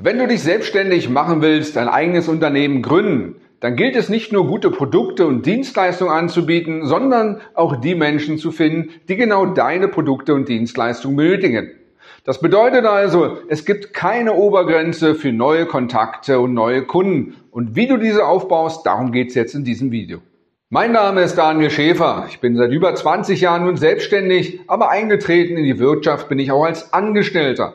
Wenn du dich selbstständig machen willst, ein eigenes Unternehmen gründen, dann gilt es nicht nur, gute Produkte und Dienstleistungen anzubieten, sondern auch die Menschen zu finden, die genau deine Produkte und Dienstleistungen benötigen. Das bedeutet also, es gibt keine Obergrenze für neue Kontakte und neue Kunden. Und wie du diese aufbaust, darum geht es jetzt in diesem Video. Mein Name ist Daniel Schäfer. Ich bin seit über 20 Jahren nun selbstständig, aber eingetreten in die Wirtschaft bin ich auch als Angestellter.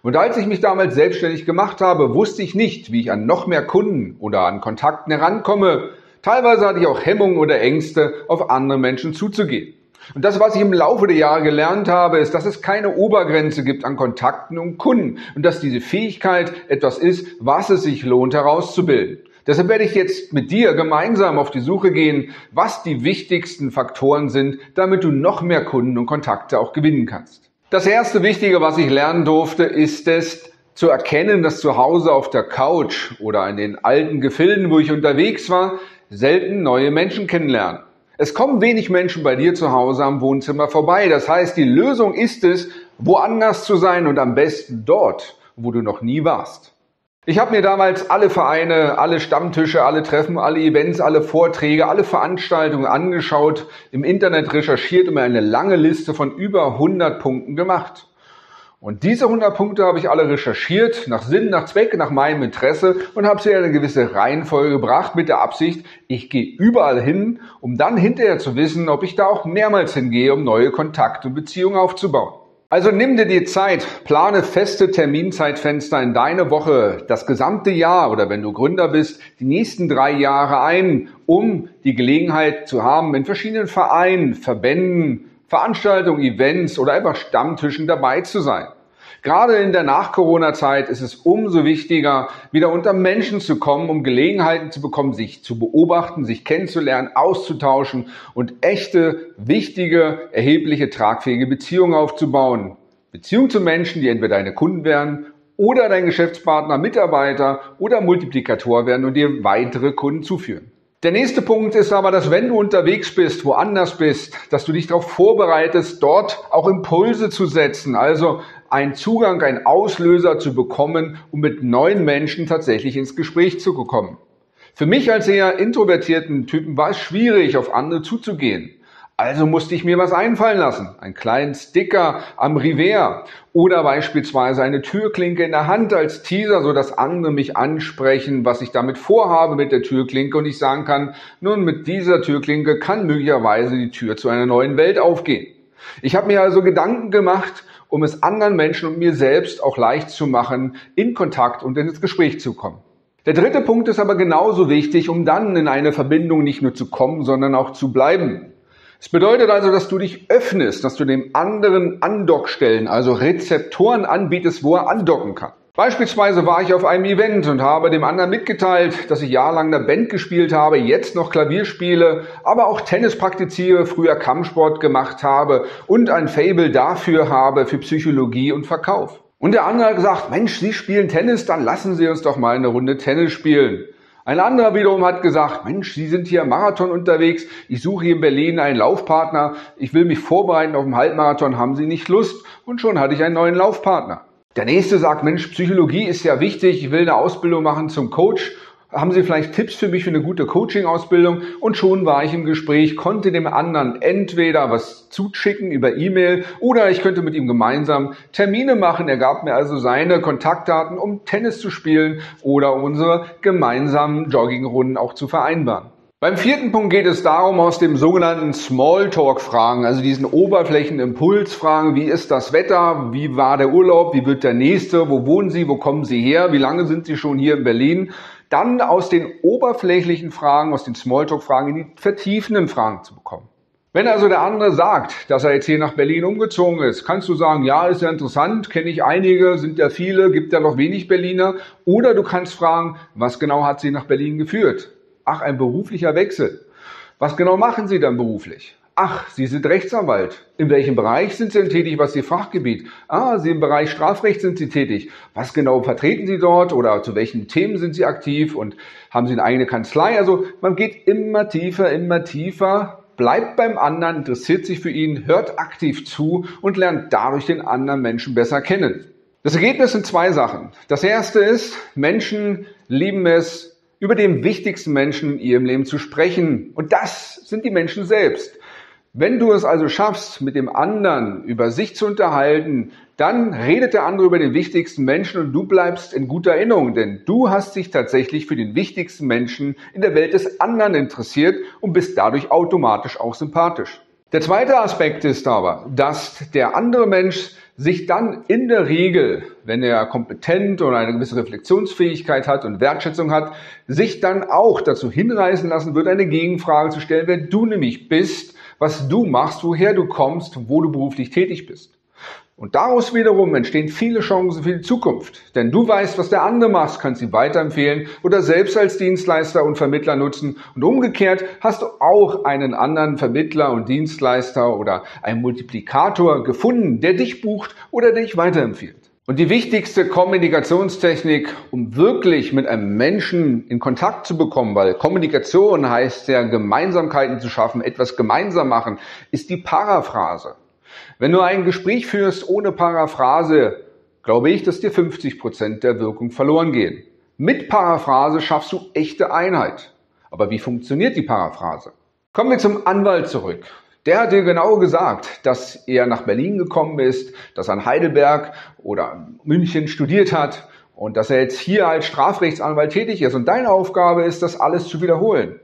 Und als ich mich damals selbstständig gemacht habe, wusste ich nicht, wie ich an noch mehr Kunden oder an Kontakten herankomme. Teilweise hatte ich auch Hemmungen oder Ängste, auf andere Menschen zuzugehen. Und das, was ich im Laufe der Jahre gelernt habe, ist, dass es keine Obergrenze gibt an Kontakten und Kunden und dass diese Fähigkeit etwas ist, was es sich lohnt herauszubilden. Deshalb werde ich jetzt mit dir gemeinsam auf die Suche gehen, was die wichtigsten Faktoren sind, damit du noch mehr Kunden und Kontakte auch gewinnen kannst. Das erste Wichtige, was ich lernen durfte, ist es zu erkennen, dass zu Hause auf der Couch oder in den alten Gefilden, wo ich unterwegs war, selten neue Menschen kennenlernen. Es kommen wenig Menschen bei dir zu Hause am Wohnzimmer vorbei. Das heißt, die Lösung ist es, woanders zu sein und am besten dort, wo du noch nie warst. Ich habe mir damals alle Vereine, alle Stammtische, alle Treffen, alle Events, alle Vorträge, alle Veranstaltungen angeschaut, im Internet recherchiert und mir eine lange Liste von über 100 Punkten gemacht. Und diese 100 Punkte habe ich alle recherchiert, nach Sinn, nach Zweck, nach meinem Interesse und habe sie in eine gewisse Reihenfolge gebracht mit der Absicht, ich gehe überall hin, um dann hinterher zu wissen, ob ich da auch mehrmals hingehe, um neue Kontakte und Beziehungen aufzubauen. Also nimm dir die Zeit, plane feste Terminzeitfenster in deine Woche, das gesamte Jahr oder wenn du Gründer bist, die nächsten 3 Jahre ein, um die Gelegenheit zu haben, in verschiedenen Vereinen, Verbänden, Veranstaltungen, Events oder einfach Stammtischen dabei zu sein. Gerade in der Nach-Corona-Zeit ist es umso wichtiger, wieder unter Menschen zu kommen, um Gelegenheiten zu bekommen, sich zu beobachten, sich kennenzulernen, auszutauschen und echte, wichtige, erhebliche, tragfähige Beziehungen aufzubauen. Beziehungen zu Menschen, die entweder deine Kunden werden oder dein Geschäftspartner, Mitarbeiter oder Multiplikator werden und dir weitere Kunden zuführen. Der nächste Punkt ist aber, dass wenn du unterwegs bist, woanders bist, dass du dich darauf vorbereitest, dort auch Impulse zu setzen, also einen Zugang, einen Auslöser zu bekommen, um mit neuen Menschen tatsächlich ins Gespräch zu kommen. Für mich als eher introvertierten Typen war es schwierig, auf andere zuzugehen. Also musste ich mir was einfallen lassen, einen kleinen Sticker am Revers oder beispielsweise eine Türklinke in der Hand als Teaser, sodass andere mich ansprechen, was ich damit vorhabe mit der Türklinke und ich sagen kann, nun mit dieser Türklinke kann möglicherweise die Tür zu einer neuen Welt aufgehen. Ich habe mir also Gedanken gemacht, um es anderen Menschen und mir selbst auch leicht zu machen, in Kontakt und ins Gespräch zu kommen. Der dritte Punkt ist aber genauso wichtig, um dann in eine Verbindung nicht nur zu kommen, sondern auch zu bleiben. Es bedeutet also, dass du dich öffnest, dass du dem anderen Andockstellen, also Rezeptoren anbietest, wo er andocken kann. Beispielsweise war ich auf einem Event und habe dem anderen mitgeteilt, dass ich jahrelang in der Band gespielt habe, jetzt noch Klavier spiele, aber auch Tennis praktiziere, früher Kampfsport gemacht habe und ein Faible dafür habe für Psychologie und Verkauf. Und der andere hat gesagt, Mensch, Sie spielen Tennis, dann lassen Sie uns doch mal eine Runde Tennis spielen. Ein anderer wiederum hat gesagt, Mensch, Sie sind hier im Marathon unterwegs, ich suche hier in Berlin einen Laufpartner, ich will mich vorbereiten auf einen Halbmarathon, haben Sie nicht Lust? Und schon hatte ich einen neuen Laufpartner. Der nächste sagt, Mensch, Psychologie ist ja wichtig, ich will eine Ausbildung machen zum Coach, haben Sie vielleicht Tipps für mich für eine gute Coaching-Ausbildung? Und schon war ich im Gespräch, konnte dem anderen entweder was zuschicken über E-Mail oder ich könnte mit ihm gemeinsam Termine machen. Er gab mir also seine Kontaktdaten, um Tennis zu spielen oder um unsere gemeinsamen Joggingrunden auch zu vereinbaren. Beim vierten Punkt geht es darum, aus dem sogenannten Smalltalk-Fragen, also diesen Oberflächenimpulsfragen, wie ist das Wetter, wie war der Urlaub, wie wird der nächste, wo wohnen Sie, wo kommen Sie her, wie lange sind Sie schon hier in Berlin, dann aus den oberflächlichen Fragen, aus den Smalltalk-Fragen in die vertiefenden Fragen zu bekommen. Wenn also der andere sagt, dass er jetzt hier nach Berlin umgezogen ist, kannst du sagen, ja, ist ja interessant, kenne ich einige, sind ja viele, gibt ja noch wenig Berliner, oder du kannst fragen, was genau hat sie nach Berlin geführt? Ach, ein beruflicher Wechsel. Was genau machen Sie dann beruflich? Ach, Sie sind Rechtsanwalt. In welchem Bereich sind Sie denn tätig? Was ist Ihr Fachgebiet? Ah, Sie im Bereich Strafrecht sind Sie tätig. Was genau vertreten Sie dort oder zu welchen Themen sind Sie aktiv und haben Sie eine eigene Kanzlei? Also man geht immer tiefer, bleibt beim anderen, interessiert sich für ihn, hört aktiv zu und lernt dadurch den anderen Menschen besser kennen. Das Ergebnis sind zwei Sachen. Das erste ist, Menschen lieben es, über den wichtigsten Menschen in ihrem Leben zu sprechen. Und das sind die Menschen selbst. Wenn du es also schaffst, mit dem anderen über sich zu unterhalten, dann redet der andere über den wichtigsten Menschen und du bleibst in guter Erinnerung, denn du hast dich tatsächlich für den wichtigsten Menschen in der Welt des anderen interessiert und bist dadurch automatisch auch sympathisch. Der zweite Aspekt ist aber, dass der andere Mensch sich dann in der Regel, wenn er kompetent oder eine gewisse Reflexionsfähigkeit hat und Wertschätzung hat, sich dann auch dazu hinreißen lassen wird, eine Gegenfrage zu stellen, wer du nämlich bist, was du machst, woher du kommst, wo du beruflich tätig bist. Und daraus wiederum entstehen viele Chancen für die Zukunft. Denn du weißt, was der andere macht, kannst ihn weiterempfehlen oder selbst als Dienstleister und Vermittler nutzen. Und umgekehrt hast du auch einen anderen Vermittler und Dienstleister oder einen Multiplikator gefunden, der dich bucht oder dich weiterempfiehlt. Und die wichtigste Kommunikationstechnik, um wirklich mit einem Menschen in Kontakt zu bekommen, weil Kommunikation heißt ja, Gemeinsamkeiten zu schaffen, etwas gemeinsam machen, ist die Paraphrase. Wenn du ein Gespräch führst ohne Paraphrase, glaube ich, dass dir 50% der Wirkung verloren gehen. Mit Paraphrase schaffst du echte Einheit. Aber wie funktioniert die Paraphrase? Kommen wir zum Anwalt zurück. Der hat dir genau gesagt, dass er nach Berlin gekommen ist, dass er in Heidelberg oder München studiert hat und dass er jetzt hier als Strafrechtsanwalt tätig ist. Und deine Aufgabe ist, das alles zu wiederholen.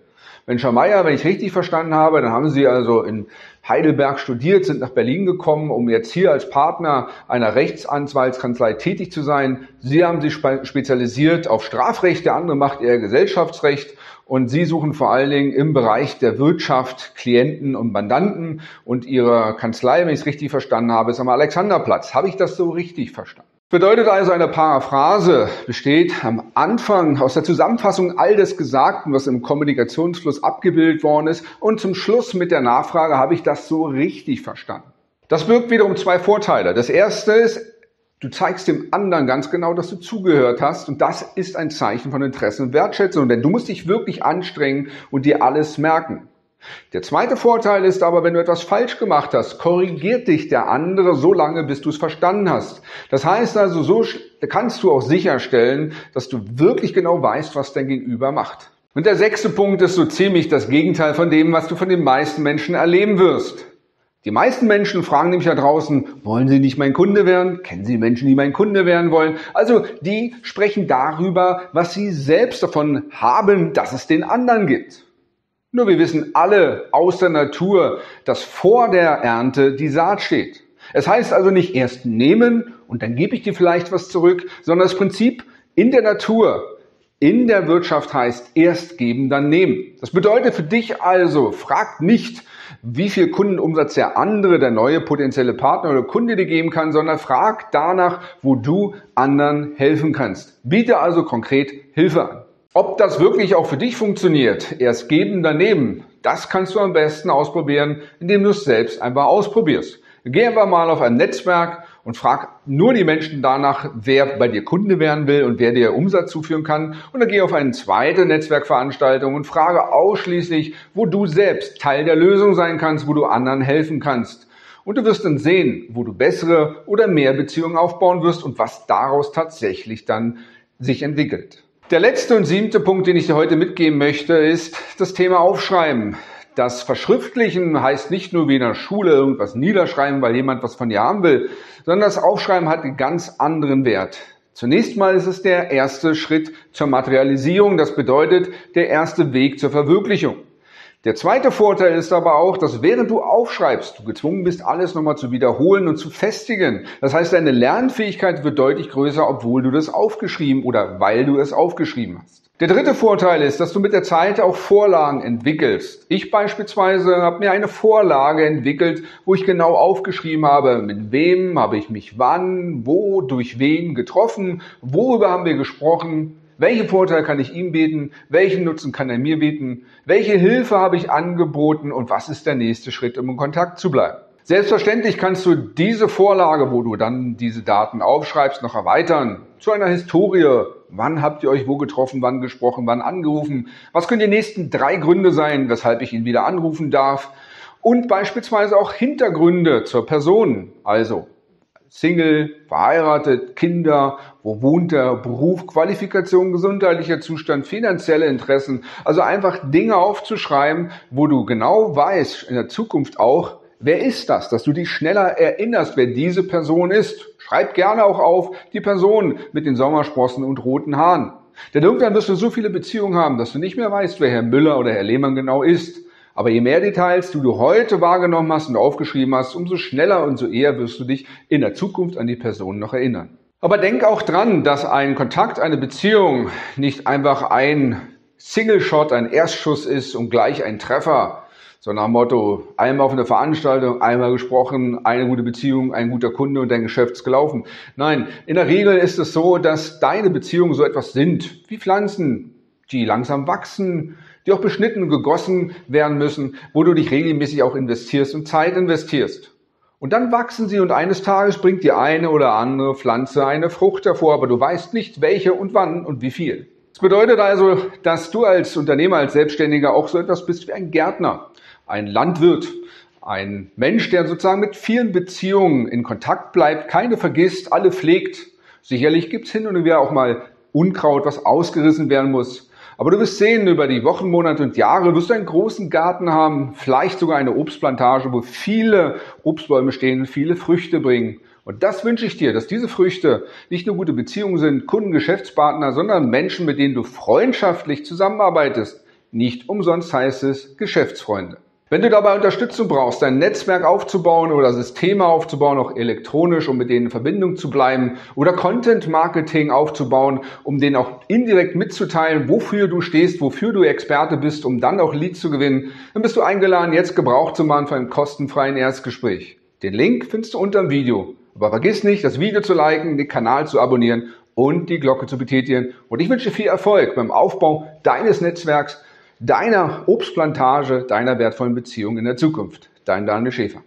Wenn Schameier, wenn ich richtig verstanden habe, dann haben Sie also in Heidelberg studiert, sind nach Berlin gekommen, um jetzt hier als Partner einer Rechtsanwaltskanzlei tätig zu sein. Sie haben sich spezialisiert auf Strafrecht, der andere macht eher Gesellschaftsrecht und Sie suchen vor allen Dingen im Bereich der Wirtschaft Klienten und Mandanten und Ihre Kanzlei, wenn ich es richtig verstanden habe, ist am Alexanderplatz. Habe ich das so richtig verstanden? Bedeutet also, eine Paraphrase besteht am Anfang aus der Zusammenfassung all des Gesagten, was im Kommunikationsfluss abgebildet worden ist und zum Schluss mit der Nachfrage, habe ich das so richtig verstanden? Das birgt wiederum zwei Vorteile. Das erste ist, du zeigst dem anderen ganz genau, dass du zugehört hast und das ist ein Zeichen von Interesse und Wertschätzung, denn du musst dich wirklich anstrengen und dir alles merken. Der zweite Vorteil ist aber, wenn du etwas falsch gemacht hast, korrigiert dich der andere so lange, bis du es verstanden hast. Das heißt also, so kannst du auch sicherstellen, dass du wirklich genau weißt, was dein Gegenüber macht. Und der sechste Punkt ist so ziemlich das Gegenteil von dem, was du von den meisten Menschen erleben wirst. Die meisten Menschen fragen nämlich da draußen, wollen Sie nicht mein Kunde werden? Kennen Sie Menschen, die mein Kunde werden wollen? Also die sprechen darüber, was sie selbst davon haben, dass es den anderen gibt. Nur wir wissen alle aus der Natur, dass vor der Ernte die Saat steht. Es heißt also nicht erst nehmen und dann gebe ich dir vielleicht was zurück, sondern das Prinzip in der Natur, in der Wirtschaft heißt erst geben, dann nehmen. Das bedeutet für dich also, frag nicht, wie viel Kundenumsatz der andere, der neue potenzielle Partner oder Kunde dir geben kann, sondern frag danach, wo du anderen helfen kannst. Biete also konkret Hilfe an. Ob das wirklich auch für dich funktioniert, erst geben, daneben, das kannst du am besten ausprobieren, indem du es selbst einfach ausprobierst. Geh einfach mal auf ein Netzwerk und frag nur die Menschen danach, wer bei dir Kunde werden will und wer dir Umsatz zuführen kann. Und dann geh auf eine zweite Netzwerkveranstaltung und frage ausschließlich, wo du selbst Teil der Lösung sein kannst, wo du anderen helfen kannst. Und du wirst dann sehen, wo du bessere oder mehr Beziehungen aufbauen wirst und was daraus tatsächlich dann sich entwickelt. Der letzte und siebte Punkt, den ich dir heute mitgeben möchte, ist das Thema Aufschreiben. Das Verschriftlichen heißt nicht nur wie in der Schule irgendwas niederschreiben, weil jemand was von dir haben will, sondern das Aufschreiben hat einen ganz anderen Wert. Zunächst mal ist es der erste Schritt zur Materialisierung, das bedeutet der erste Weg zur Verwirklichung. Der zweite Vorteil ist aber auch, dass während du aufschreibst, du gezwungen bist, alles nochmal zu wiederholen und zu festigen. Das heißt, deine Lernfähigkeit wird deutlich größer, obwohl du das aufgeschrieben oder weil du es aufgeschrieben hast. Der dritte Vorteil ist, dass du mit der Zeit auch Vorlagen entwickelst. Ich beispielsweise habe mir eine Vorlage entwickelt, wo ich genau aufgeschrieben habe, mit wem habe ich mich wann, wo, durch wen getroffen, worüber haben wir gesprochen. Welchen Vorteil kann ich ihm bieten? Welchen Nutzen kann er mir bieten? Welche Hilfe habe ich angeboten? Und was ist der nächste Schritt, um in Kontakt zu bleiben? Selbstverständlich kannst du diese Vorlage, wo du dann diese Daten aufschreibst, noch erweitern. Zu einer Historie. Wann habt ihr euch wo getroffen? Wann gesprochen? Wann angerufen? Was können die nächsten 3 Gründe sein, weshalb ich ihn wieder anrufen darf? Und beispielsweise auch Hintergründe zur Person. Also Single, verheiratet, Kinder, wo wohnt er, Beruf, Qualifikation, gesundheitlicher Zustand, finanzielle Interessen. Also einfach Dinge aufzuschreiben, wo du genau weißt, in der Zukunft auch, wer ist das, dass du dich schneller erinnerst, wer diese Person ist. Schreib gerne auch auf die Person mit den Sommersprossen und roten Haaren. Denn irgendwann wirst du so viele Beziehungen haben, dass du nicht mehr weißt, wer Herr Müller oder Herr Lehmann genau ist. Aber je mehr Details du heute wahrgenommen hast und aufgeschrieben hast, umso schneller und so eher wirst du dich in der Zukunft an die Person noch erinnern. Aber denk auch dran, dass ein Kontakt, eine Beziehung nicht einfach ein Single-Shot, ein Erstschuss ist und gleich ein Treffer. So nach dem Motto, einmal auf einer Veranstaltung, einmal gesprochen, eine gute Beziehung, ein guter Kunde und dein Geschäft ist gelaufen. Nein, in der Regel ist es so, dass deine Beziehungen so etwas sind wie Pflanzen, die langsam wachsen, die auch beschnitten und gegossen werden müssen, wo du dich regelmäßig auch investierst und Zeit investierst. Und dann wachsen sie und eines Tages bringt die eine oder andere Pflanze eine Frucht hervor, aber du weißt nicht, welche und wann und wie viel. Das bedeutet also, dass du als Unternehmer, als Selbstständiger auch so etwas bist wie ein Gärtner. Ein Landwirt, ein Mensch, der sozusagen mit vielen Beziehungen in Kontakt bleibt, keine vergisst, alle pflegt. Sicherlich gibt es hin und wieder auch mal Unkraut, was ausgerissen werden muss. Aber du wirst sehen, über die Wochen, Monate und Jahre wirst du einen großen Garten haben, vielleicht sogar eine Obstplantage, wo viele Obstbäume stehen und viele Früchte bringen. Und das wünsche ich dir, dass diese Früchte nicht nur gute Beziehungen sind, Kunden, Geschäftspartner, sondern Menschen, mit denen du freundschaftlich zusammenarbeitest. Nicht umsonst heißt es Geschäftsfreunde. Wenn du dabei Unterstützung brauchst, dein Netzwerk aufzubauen oder Systeme aufzubauen, auch elektronisch, um mit denen in Verbindung zu bleiben, oder Content-Marketing aufzubauen, um denen auch indirekt mitzuteilen, wofür du stehst, wofür du Experte bist, um dann auch Leads zu gewinnen, dann bist du eingeladen, jetzt Gebrauch zu machen von einem kostenfreien Erstgespräch. Den Link findest du unter dem Video. Aber vergiss nicht, das Video zu liken, den Kanal zu abonnieren und die Glocke zu betätigen. Und ich wünsche dir viel Erfolg beim Aufbau deines Netzwerks, deiner Obstplantage, deiner wertvollen Beziehung in der Zukunft. Dein Daniel Schäfer.